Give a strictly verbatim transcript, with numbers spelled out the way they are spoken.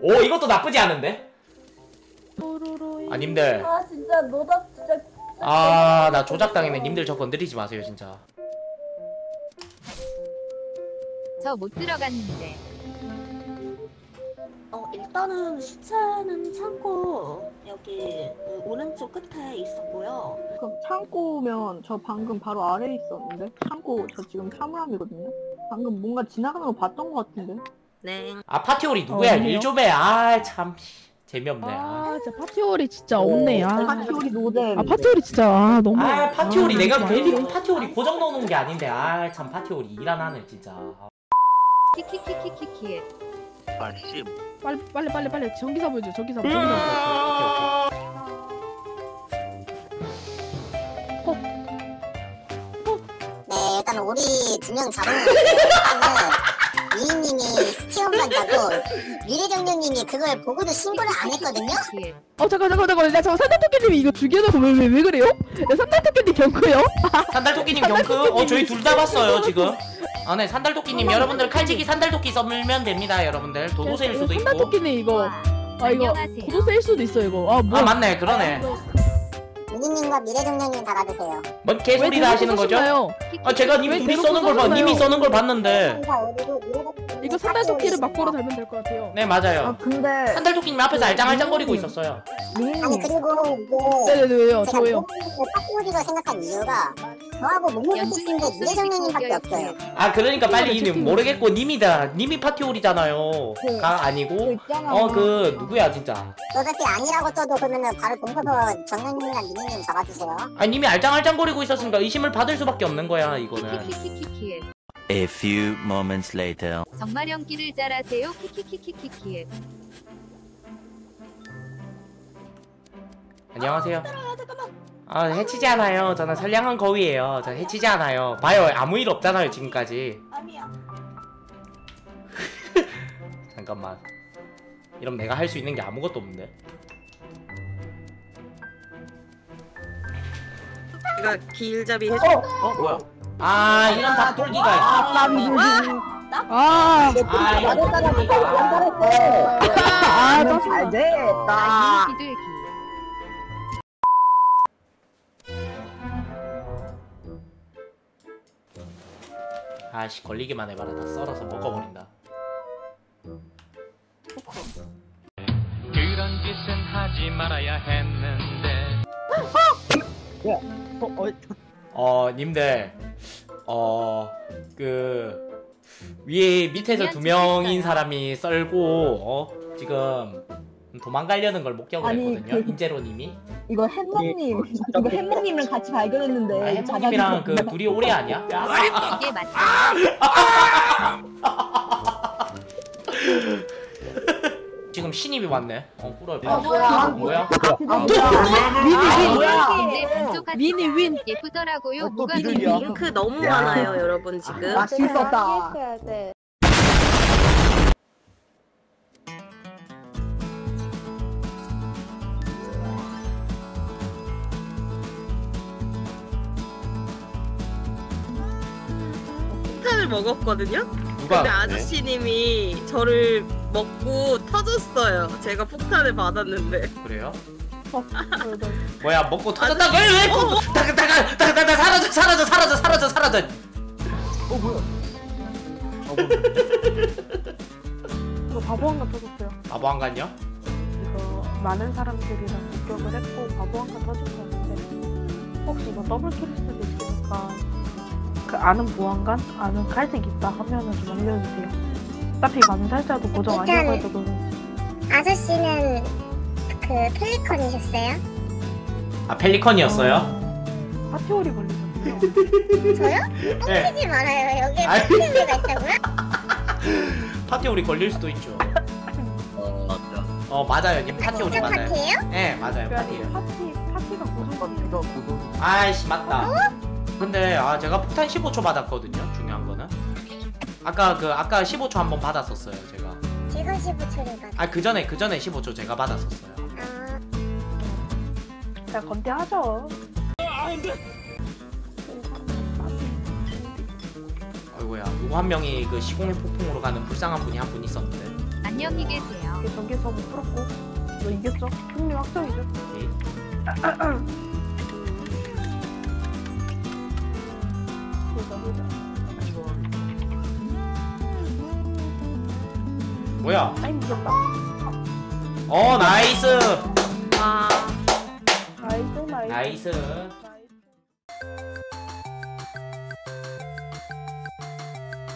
오, 이것도 나쁘지 않은데? 아, 님들. 아, 진짜 노답 진짜. 아, 나 조작당했네. 님들 저 건드리지 마세요, 진짜. 저 못 들어갔는데. 어, 일단은 시체는 창고 여기 오른쪽 끝에 있었고요. 그럼 창고면 저 방금 바로 아래에 있었는데? 창고 저 지금 사물함이거든요? 방금 뭔가 지나가는 거 봤던 것 같은데? 네. 아, 파티오리 누구야? 어, 일조배. 아, 참 재미없네. 아, 아, 진짜 파티오리 진짜 없네. 아, 파티오리 노잼. 아, 파티오리 진짜. 아, 너무. 아, 파티오리. 아, 내가 괜히 파티오리 고정 넣어놓은 게 아닌데. 아, 참 파티오리 일하네 진짜. 키키키키키키. 빨리 빨리 빨리 빨리 빨리 전기사 보여줘. 전기사 보여줘. 전기사 보여줘. 네, 일단 우리 두 명 잡은 미인님이 스티어만 가고 미래정령님이 그걸 보고도 신고를 안 했거든요? 어 잠깐 잠깐 잠깐 나 저 산달토끼님이 이거 죽여놓고 왜, 왜, 왜 그래요? 야, 산달토끼님 경크요? 산달토끼님 경크? 어 저희 둘 다 봤어요 지금. 아 네 산달토끼님 여러분들 칼치기 산달토끼 써물면 됩니다 여러분들. 도구세일 수도 있고 산달토끼는 이거 아 이거 도구세일 수도 있어 이거. 아, 뭐. 아 맞네 그러네. 미니님과 미래정령님 다 받으세요. 뭔 개소리 다 하시는 거죠? 아 제가 님이 둘이 써는 걸 봤, 님이 써는 걸 봤는데. 이거 산달토끼를 막고로 달면 될 것 같아요. 네 맞아요. 아 근데 산달토끼님 앞에서 알짱알짱거리고 있었어요. 음. 아니 그리고 이거 네네네요. 제가 파티오리로 생각한 이유가 저하고 몸무게인 게 미래정령님밖에 없어요. 아 그러니까 빨리 이는 모르겠고 님이다. 님이 파티오리잖아요. 가 아니고 어 그 누구야 진짜. 도대체 아니라고 떠도 그러면은 바로 동서서 정령님이랑 미니. 님 잡아주세요. 아 님이 알짱알짱거리고 있었으니까 의심을 받을 수밖에 없는 거야 이거는. 키키키키키. A few moments later. 정말 연기를 잘하세요. 키키키키키키. 안녕하세요. 아 해치지 않아요. 저는 선량한 거위예요. 저 해치지 않아요. 봐요 아무 일 없잖아요 지금까지. 잠깐만. 이러면 내가 할 수 있는 게 아무것도 없는데. 내가 길잡이 해줘. 어? 어? 뭐야? 아 이런 닭돌기가 있어. 아, 아 이런 닭돌기가. 아 너 잘 됐다. 아씨 걸리기만 해봐라. 다 썰어서 먹어버린다. 그런 짓은 하지 말아야 했는데. 어, 어, 어, 님들, 어, 그, 위에, 밑에서 두 명인 사람이 썰고, 어, 지금, 도망가려는 걸 목격을 아니, 했거든요, 그, 인재로님이. 이거 햄버님, 이거 햄버님이랑 같이 발견했는데. 아, 햄버님이랑 그, 둘이 오래 아니야? 이게 맞다. 지금 신입이 왔네. 어, 꿀어. 아, 뭐야? 뭐야? 미니 윈 예쁘더라고요. 뭐가 링크 너무 많아요, 여러분 지금. 맛있었다. 탕을 먹었거든요. 근데 아저씨님이 네? 저를 먹고 터졌어요. 제가 폭탄을 받았는데. 그래요? 뭐야 먹고 터졌다고? 왜 왜? 다다다다다다 사라져 사라져 사라져 사라져 사라져. 어 뭐야? 어 뭐야? 이거 바보한가 터졌어요. 바보한가요? 이거 많은 사람들이랑 목격을 했고 바보한가 터졌었는데 혹시 이거 더블킬 수도 있으니까. 그 아는 보안관? 아는 칼색 있다 하면은 좀 알려주세요. 어차피 만살자도 고정 아니라고 해도 너는 아저씨는 그 펠리컨이셨어요? 아 펠리컨이었어요? 어... 파티오리 걸리셨어요. 저요? 뻥치지 말아요. 여기에 파티오리가 있다고요? 파티오리 걸릴 수도 있죠. 어 맞아. 어 맞아요. 님 파티오리 맞아요. 파티예요? 네 맞아요. 파티예요. 파티, 파티가 고정 파티가 고정. 아이씨 맞다. 어? 근데 아 제가 폭탄 십오 초 받았거든요. 중요한 거는 아까 그 아까 십오 초 한번 받았었어요. 제가 제가 십오 초를 받았어요. 아 그전에 그전에 십오 초 제가 받았었어요. 아 자 건대하죠. 아 안돼 누구 한 명이 그 시공을 폭풍으로 가는 불쌍한 분이 한 분 있었는데. 안녕히 계세요. 전기사고 풀었고 너 이겼죠? 승리 확정이죠? 네. 보자 보자. 뭐야? 아니 이겼다. 어 나이스. 아. 나이스 나이스. 나이스.